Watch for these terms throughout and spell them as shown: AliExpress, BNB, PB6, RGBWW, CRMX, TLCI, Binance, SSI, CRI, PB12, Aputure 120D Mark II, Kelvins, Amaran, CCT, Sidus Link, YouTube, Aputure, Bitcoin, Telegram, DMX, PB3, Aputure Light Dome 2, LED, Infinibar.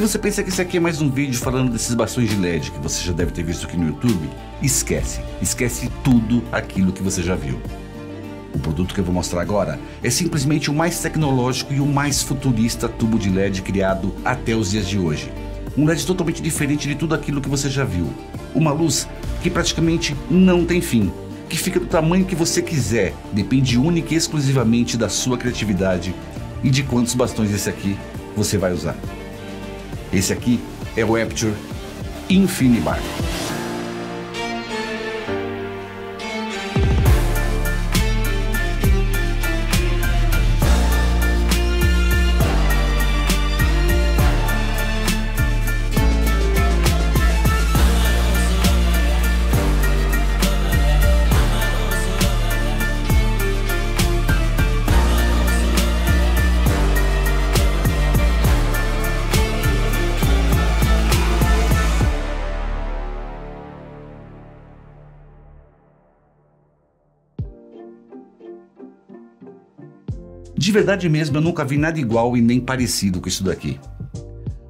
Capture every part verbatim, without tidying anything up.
Se você pensa que esse aqui é mais um vídeo falando desses bastões de L E D que você já deve ter visto aqui no YouTube, esquece, esquece tudo aquilo que você já viu. O produto que eu vou mostrar agora é simplesmente o mais tecnológico e o mais futurista tubo de L E D criado até os dias de hoje. Um L E D totalmente diferente de tudo aquilo que você já viu. Uma luz que praticamente não tem fim, que fica do tamanho que você quiser, depende única e exclusivamente da sua criatividade e de quantos bastões esse aqui você vai usar. Esse aqui é o Aputure Infinibar. De verdade mesmo, eu nunca vi nada igual e nem parecido com isso daqui.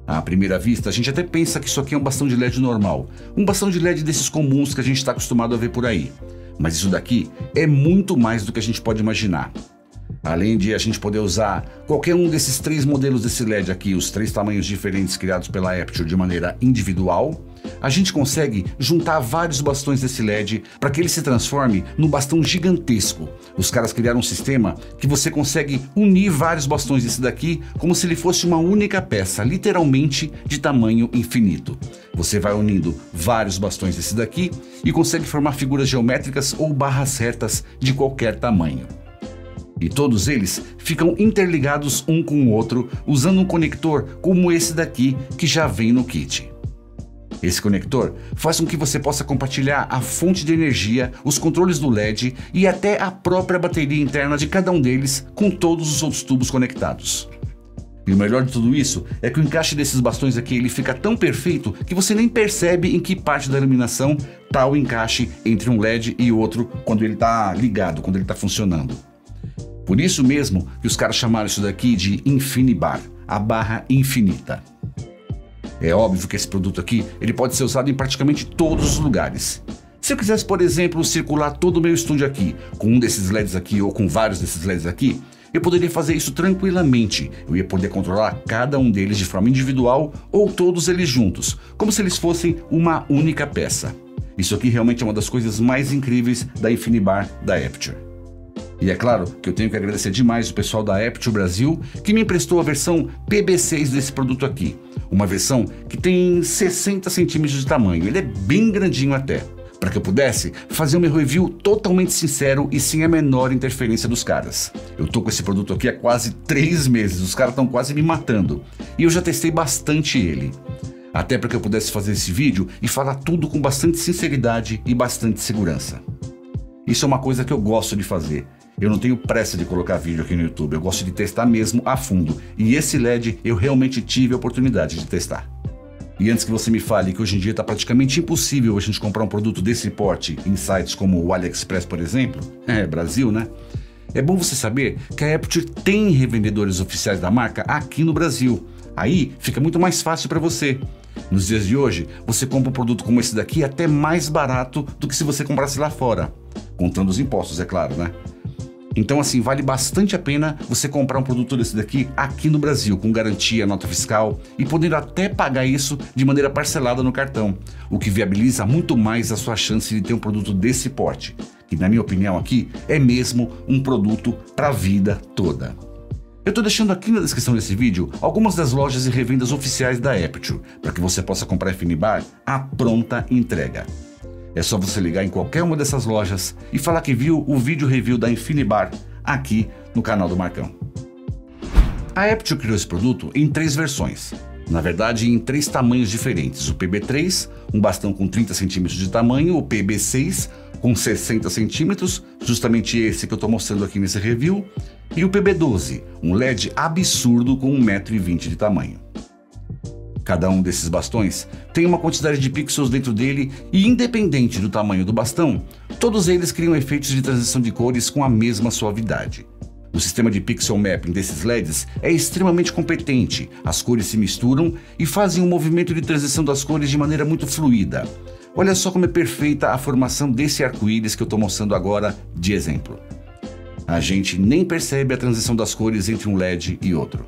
À primeira vista, a gente até pensa que isso aqui é um bastão de L E D normal, um bastão de L E D desses comuns que a gente está acostumado a ver por aí. Mas isso daqui é muito mais do que a gente pode imaginar. Além de a gente poder usar qualquer um desses três modelos desse L E D aqui, os três tamanhos diferentes criados pela Aputure de maneira individual, a gente consegue juntar vários bastões desse L E D para que ele se transforme num bastão gigantesco. Os caras criaram um sistema que você consegue unir vários bastões desse daqui como se ele fosse uma única peça, literalmente de tamanho infinito. Você vai unindo vários bastões desse daqui e consegue formar figuras geométricas ou barras retas de qualquer tamanho. E todos eles ficam interligados um com o outro usando um conector como esse daqui que já vem no kit. Esse conector faz com que você possa compartilhar a fonte de energia, os controles do L E D e até a própria bateria interna de cada um deles com todos os outros tubos conectados. E o melhor de tudo isso é que o encaixe desses bastões aqui ele fica tão perfeito que você nem percebe em que parte da iluminação está o encaixe entre um L E D e outro quando ele está ligado, quando ele está funcionando. Por isso mesmo que os caras chamaram isso daqui de Infinibar, a barra infinita. É óbvio que esse produto aqui ele pode ser usado em praticamente todos os lugares. Se eu quisesse, por exemplo, circular todo o meu estúdio aqui, com um desses L E Ds aqui ou com vários desses L E Ds aqui, eu poderia fazer isso tranquilamente. Eu ia poder controlar cada um deles de forma individual ou todos eles juntos, como se eles fossem uma única peça. Isso aqui realmente é uma das coisas mais incríveis da Infinibar da Aputure. E é claro que eu tenho que agradecer demais o pessoal da Aputure Brasil que me emprestou a versão P B seis desse produto aqui. Uma versão que tem sessenta centímetros de tamanho, ele é bem grandinho até, para que eu pudesse fazer um review totalmente sincero e sem a menor interferência dos caras. Eu tô com esse produto aqui há quase três meses, os caras estão quase me matando e eu já testei bastante ele. Até para que eu pudesse fazer esse vídeo e falar tudo com bastante sinceridade e bastante segurança. Isso é uma coisa que eu gosto de fazer. Eu não tenho pressa de colocar vídeo aqui no YouTube, eu gosto de testar mesmo a fundo. E esse L E D eu realmente tive a oportunidade de testar. E antes que você me fale que hoje em dia está praticamente impossível a gente comprar um produto desse porte em sites como o AliExpress, por exemplo, é Brasil, né? É bom você saber que a Aputure tem revendedores oficiais da marca aqui no Brasil. Aí fica muito mais fácil para você. Nos dias de hoje, você compra um produto como esse daqui até mais barato do que se você comprasse lá fora. Contando os impostos, é claro, né? Então assim, vale bastante a pena você comprar um produto desse daqui aqui no Brasil, com garantia, nota fiscal e podendo até pagar isso de maneira parcelada no cartão, o que viabiliza muito mais a sua chance de ter um produto desse porte, que na minha opinião aqui é mesmo um produto para a vida toda. Eu estou deixando aqui na descrição desse vídeo algumas das lojas e revendas oficiais da Aputure, para que você possa comprar Infinibar à pronta entrega. É só você ligar em qualquer uma dessas lojas e falar que viu o vídeo review da Infinibar aqui no canal do Marcão. A Aputure criou esse produto em três versões, na verdade em três tamanhos diferentes, o P B três, um bastão com trinta centímetros de tamanho, o P B seis com sessenta centímetros, justamente esse que eu estou mostrando aqui nesse review, e o P B doze, um L E D absurdo com um metro e vinte de tamanho. Cada um desses bastões tem uma quantidade de pixels dentro dele e, independente do tamanho do bastão, todos eles criam efeitos de transição de cores com a mesma suavidade. O sistema de pixel mapping desses L E Ds é extremamente competente, as cores se misturam e fazem um movimento de transição das cores de maneira muito fluida. Olha só como é perfeita a formação desse arco-íris que eu estou mostrando agora de exemplo. A gente nem percebe a transição das cores entre um L E D e outro.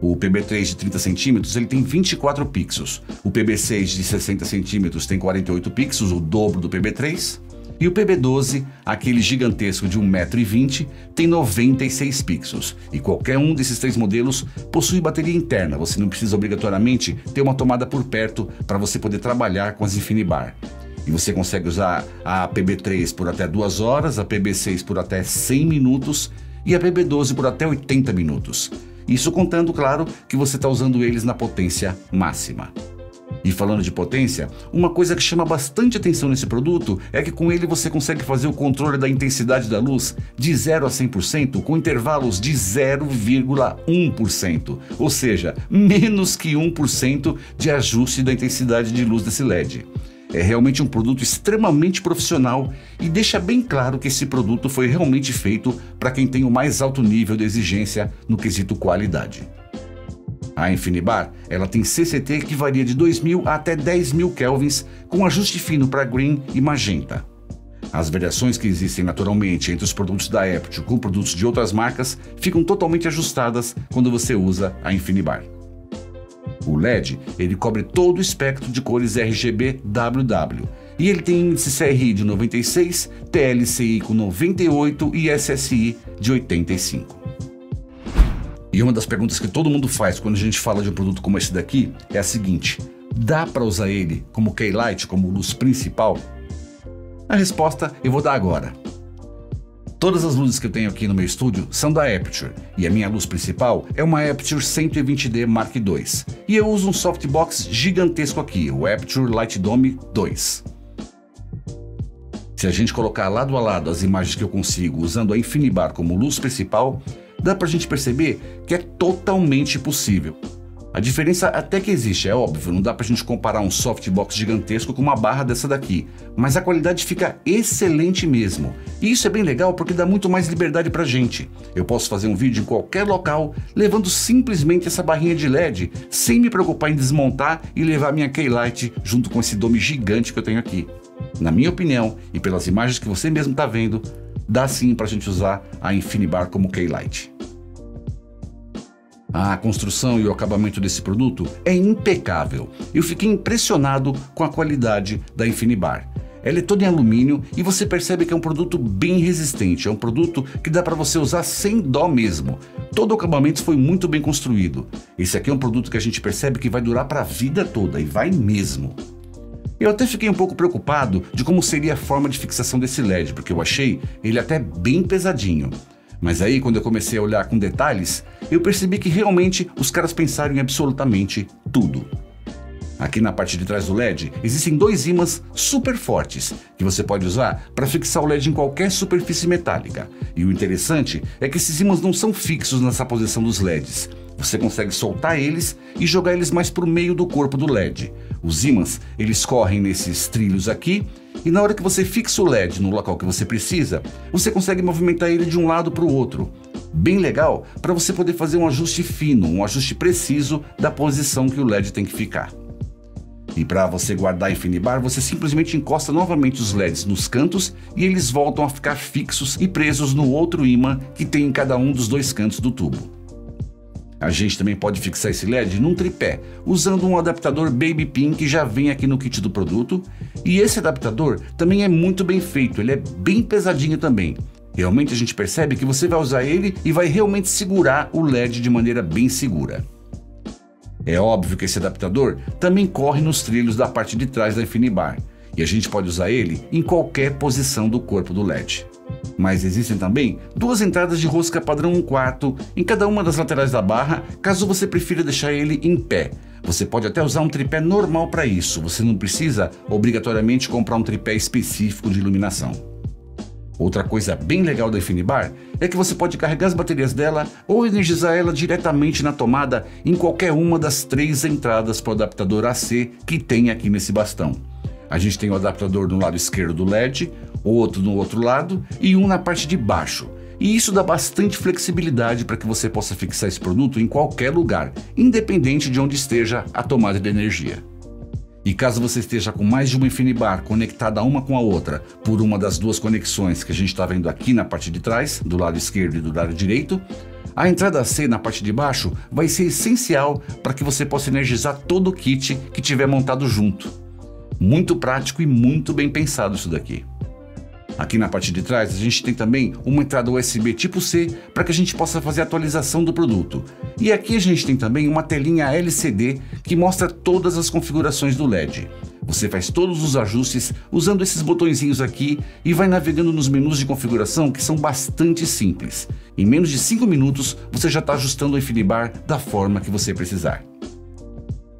O P B três de trinta centímetros ele tem vinte e quatro pixels, o P B seis de sessenta centímetros tem quarenta e oito pixels, o dobro do P B três, e o P B doze, aquele gigantesco de um metro e vinte, tem noventa e seis pixels, e qualquer um desses três modelos possui bateria interna, você não precisa obrigatoriamente ter uma tomada por perto para você poder trabalhar com as Infinibar. E você consegue usar a P B três por até duas horas, a P B seis por até cem minutos e a P B doze por até oitenta minutos. Isso contando, claro, que você está usando eles na potência máxima. E falando de potência, uma coisa que chama bastante atenção nesse produto é que com ele você consegue fazer o controle da intensidade da luz de zero a cem por cento com intervalos de zero vírgula um por cento, ou seja, menos que um por cento de ajuste da intensidade de luz desse L E D. É realmente um produto extremamente profissional e deixa bem claro que esse produto foi realmente feito para quem tem o mais alto nível de exigência no quesito qualidade. A Infinibar, ela tem C C T que varia de dois mil a até dez mil Kelvins, com ajuste fino para green e magenta. As variações que existem naturalmente entre os produtos da Aputure com produtos de outras marcas ficam totalmente ajustadas quando você usa a Infinibar. O L E D, ele cobre todo o espectro de cores R G B W W e ele tem índice C R I de noventa e seis, T L C I com noventa e oito e S S I de oitenta e cinco. E uma das perguntas que todo mundo faz quando a gente fala de um produto como esse daqui é a seguinte: dá para usar ele como key light, como luz principal? A resposta eu vou dar agora. Todas as luzes que eu tenho aqui no meu estúdio são da Aputure, e a minha luz principal é uma Aputure cento e vinte D Mark dois, e eu uso um softbox gigantesco aqui, o Aputure Light Dome dois. Se a gente colocar lado a lado as imagens que eu consigo usando a Infinibar como luz principal, dá pra gente perceber que é totalmente possível. A diferença até que existe, é óbvio, não dá pra gente comparar um softbox gigantesco com uma barra dessa daqui, mas a qualidade fica excelente mesmo. E isso é bem legal porque dá muito mais liberdade pra gente. Eu posso fazer um vídeo em qualquer local, levando simplesmente essa barrinha de L E D, sem me preocupar em desmontar e levar minha key light junto com esse dome gigante que eu tenho aqui. Na minha opinião, e pelas imagens que você mesmo tá vendo, dá sim para a gente usar a Infinibar como key light. A construção e o acabamento desse produto é impecável. Eu fiquei impressionado com a qualidade da Infinibar. Ela é toda em alumínio e você percebe que é um produto bem resistente. É um produto que dá para você usar sem dó mesmo. Todo o acabamento foi muito bem construído. Esse aqui é um produto que a gente percebe que vai durar para a vida toda, e vai mesmo. Eu até fiquei um pouco preocupado de como seria a forma de fixação desse L E D, porque eu achei ele até bem pesadinho. Mas aí, quando eu comecei a olhar com detalhes, eu percebi que realmente os caras pensaram em absolutamente tudo. Aqui na parte de trás do L E D, existem dois ímãs super fortes que você pode usar para fixar o L E D em qualquer superfície metálica. E o interessante é que esses ímãs não são fixos nessa posição dos L E Ds. Você consegue soltar eles e jogar eles mais para o meio do corpo do L E D. Os ímãs, eles correm nesses trilhos aqui, e na hora que você fixa o L E D no local que você precisa, você consegue movimentar ele de um lado para o outro. Bem legal para você poder fazer um ajuste fino, um ajuste preciso da posição que o L E D tem que ficar. E para você guardar a Infinibar, você simplesmente encosta novamente os L E Ds nos cantos e eles voltam a ficar fixos e presos no outro ímã que tem em cada um dos dois cantos do tubo. A gente também pode fixar esse L E D num tripé, usando um adaptador Baby Pin que já vem aqui no kit do produto. E esse adaptador também é muito bem feito, ele é bem pesadinho também. Realmente a gente percebe que você vai usar ele e vai realmente segurar o L E D de maneira bem segura. É óbvio que esse adaptador também corre nos trilhos da parte de trás da Infinibar, e a gente pode usar ele em qualquer posição do corpo do L E D. Mas existem também duas entradas de rosca padrão um quarto em cada uma das laterais da barra, caso você prefira deixar ele em pé. Você pode até usar um tripé normal para isso, você não precisa obrigatoriamente comprar um tripé específico de iluminação. Outra coisa bem legal da Infinibar é que você pode carregar as baterias dela ou energizar ela diretamente na tomada em qualquer uma das três entradas para o adaptador A C que tem aqui nesse bastão. A gente tem o adaptador no lado esquerdo do L E D, outro no outro lado e um na parte de baixo. E isso dá bastante flexibilidade para que você possa fixar esse produto em qualquer lugar, independente de onde esteja a tomada de energia. E caso você esteja com mais de uma Infinibar conectada uma com a outra por uma das duas conexões que a gente está vendo aqui na parte de trás, do lado esquerdo e do lado direito, a entrada C na parte de baixo vai ser essencial para que você possa energizar todo o kit que tiver montado junto. Muito prático e muito bem pensado isso daqui. Aqui na parte de trás a gente tem também uma entrada U S B tipo C para que a gente possa fazer a atualização do produto. E aqui a gente tem também uma telinha L C D que mostra todas as configurações do L E D. Você faz todos os ajustes usando esses botõezinhos aqui e vai navegando nos menus de configuração que são bastante simples. Em menos de cinco minutos você já está ajustando o Infinibar da forma que você precisar.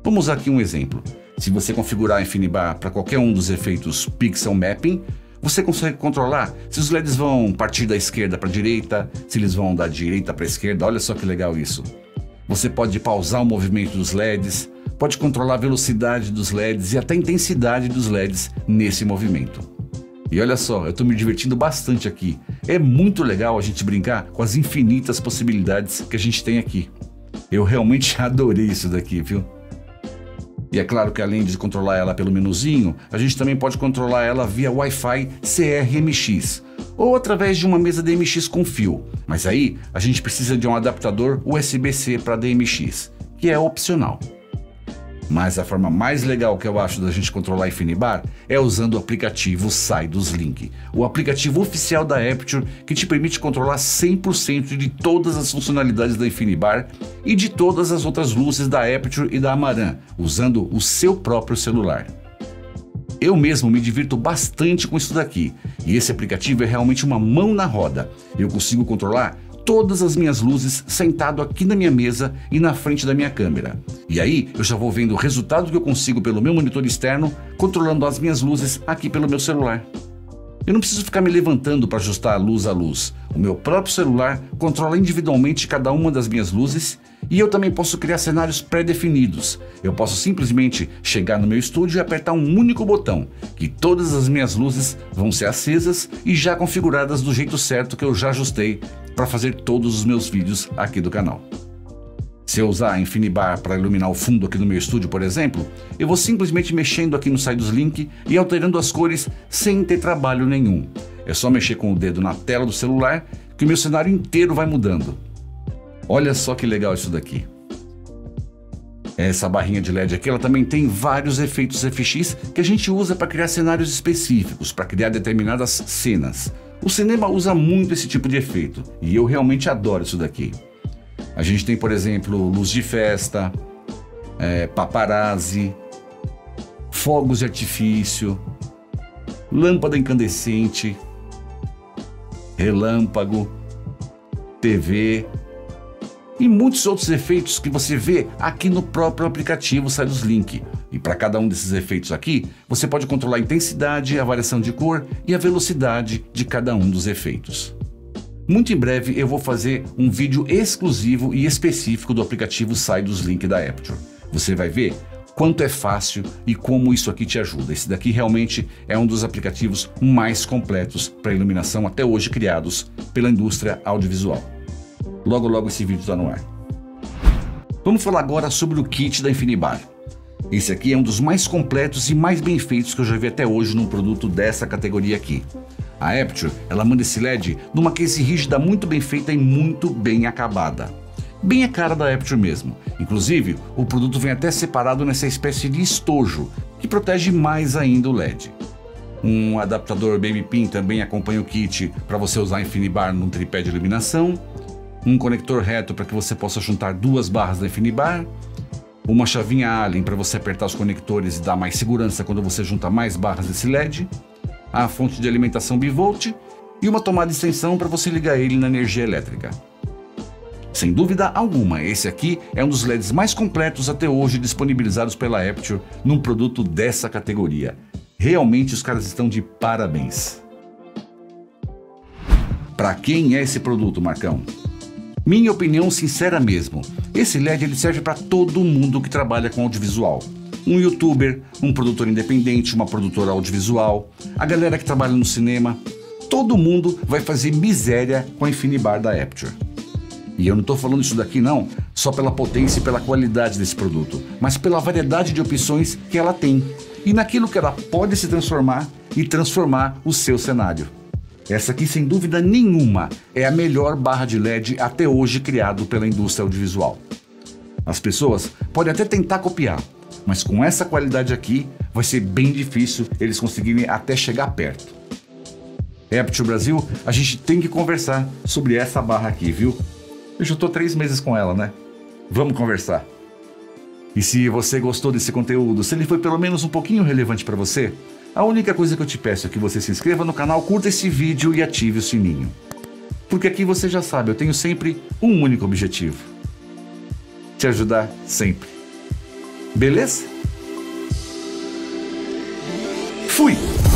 Vamos usar aqui um exemplo. Se você configurar a Infinibar para qualquer um dos efeitos Pixel Mapping, você consegue controlar se os L E Ds vão partir da esquerda para a direita, se eles vão da direita para a esquerda, olha só que legal isso. Você pode pausar o movimento dos L E Ds, pode controlar a velocidade dos L E Ds e até a intensidade dos L E Ds nesse movimento. E olha só, eu estou me divertindo bastante aqui. É muito legal a gente brincar com as infinitas possibilidades que a gente tem aqui. Eu realmente adorei isso daqui, viu? E é claro que além de controlar ela pelo menuzinho, a gente também pode controlar ela via Wi-Fi C R M X ou através de uma mesa D M X com fio, mas aí a gente precisa de um adaptador U S B C para D M X, que é opcional. Mas a forma mais legal que eu acho da gente controlar a Infinibar é usando o aplicativo Sidus Link, o aplicativo oficial da Aputure que te permite controlar cem por cento de todas as funcionalidades da Infinibar e de todas as outras luzes da Aputure e da Amaran, usando o seu próprio celular. Eu mesmo me divirto bastante com isso daqui, e esse aplicativo é realmente uma mão na roda. Eu consigo controlar todas as minhas luzes sentado aqui na minha mesa e na frente da minha câmera. E aí eu já vou vendo o resultado que eu consigo pelo meu monitor externo, controlando as minhas luzes aqui pelo meu celular. Eu não preciso ficar me levantando para ajustar a luz a luz. O meu próprio celular controla individualmente cada uma das minhas luzes e eu também posso criar cenários pré-definidos. Eu posso simplesmente chegar no meu estúdio e apertar um único botão, que todas as minhas luzes vão ser acesas e já configuradas do jeito certo que eu já ajustei para fazer todos os meus vídeos aqui do canal. Se eu usar a Infinibar para iluminar o fundo aqui do meu estúdio, por exemplo, eu vou simplesmente mexendo aqui no Sidus Link e alterando as cores sem ter trabalho nenhum. É só mexer com o dedo na tela do celular que o meu cenário inteiro vai mudando. Olha só que legal isso daqui. Essa barrinha de L E D aqui, ela também tem vários efeitos F X que a gente usa para criar cenários específicos, para criar determinadas cenas. O cinema usa muito esse tipo de efeito e eu realmente adoro isso daqui. A gente tem, por exemplo, luz de festa, é, paparazzi, fogos de artifício, lâmpada incandescente, relâmpago, T V e muitos outros efeitos que você vê aqui no próprio aplicativo Sidus Link. E para cada um desses efeitos aqui, você pode controlar a intensidade, a variação de cor e a velocidade de cada um dos efeitos. Muito em breve eu vou fazer um vídeo exclusivo e específico do aplicativo Sidus Link da Aputure. Você vai ver quanto é fácil e como isso aqui te ajuda. Esse daqui realmente é um dos aplicativos mais completos para iluminação até hoje criados pela indústria audiovisual. Logo logo esse vídeo está no ar. Vamos falar agora sobre o kit da Infinibar. Esse aqui é um dos mais completos e mais bem feitos que eu já vi até hoje num produto dessa categoria aqui. A Aputure, ela manda esse L E D numa case rígida muito bem feita e muito bem acabada. Bem a cara da Aputure mesmo. Inclusive, o produto vem até separado nessa espécie de estojo, que protege mais ainda o L E D. Um adaptador Baby Pin também acompanha o kit para você usar a Infinibar num tripé de iluminação. Um conector reto para que você possa juntar duas barras da Infinibar. Uma chavinha Allen para você apertar os conectores e dar mais segurança quando você junta mais barras desse L E D, a fonte de alimentação bivolt e uma tomada de extensão para você ligar ele na energia elétrica. Sem dúvida alguma, esse aqui é um dos L E Ds mais completos até hoje disponibilizados pela Aputure num produto dessa categoria. Realmente os caras estão de parabéns. Para quem é esse produto, Marcão? Minha opinião sincera mesmo, esse L E D ele serve para todo mundo que trabalha com audiovisual. Um youtuber, um produtor independente, uma produtora audiovisual, a galera que trabalha no cinema. todo mundo vai fazer miséria com a Infinibar da Aputure. E eu não estou falando isso daqui não, só pela potência e pela qualidade desse produto, mas pela variedade de opções que ela tem e naquilo que ela pode se transformar e transformar o seu cenário. Essa aqui, sem dúvida nenhuma, é a melhor barra de L E D até hoje criado pela indústria audiovisual. As pessoas podem até tentar copiar, mas com essa qualidade aqui, vai ser bem difícil eles conseguirem até chegar perto. Aputure Brasil, a gente tem que conversar sobre essa barra aqui, viu? Eu já estou três meses com ela, né? Vamos conversar. E se você gostou desse conteúdo, se ele foi pelo menos um pouquinho relevante para você, a única coisa que eu te peço é que você se inscreva no canal, curta esse vídeo e ative o sininho. Porque aqui você já sabe, eu tenho sempre um único objetivo. Te ajudar sempre. Beleza? Fui!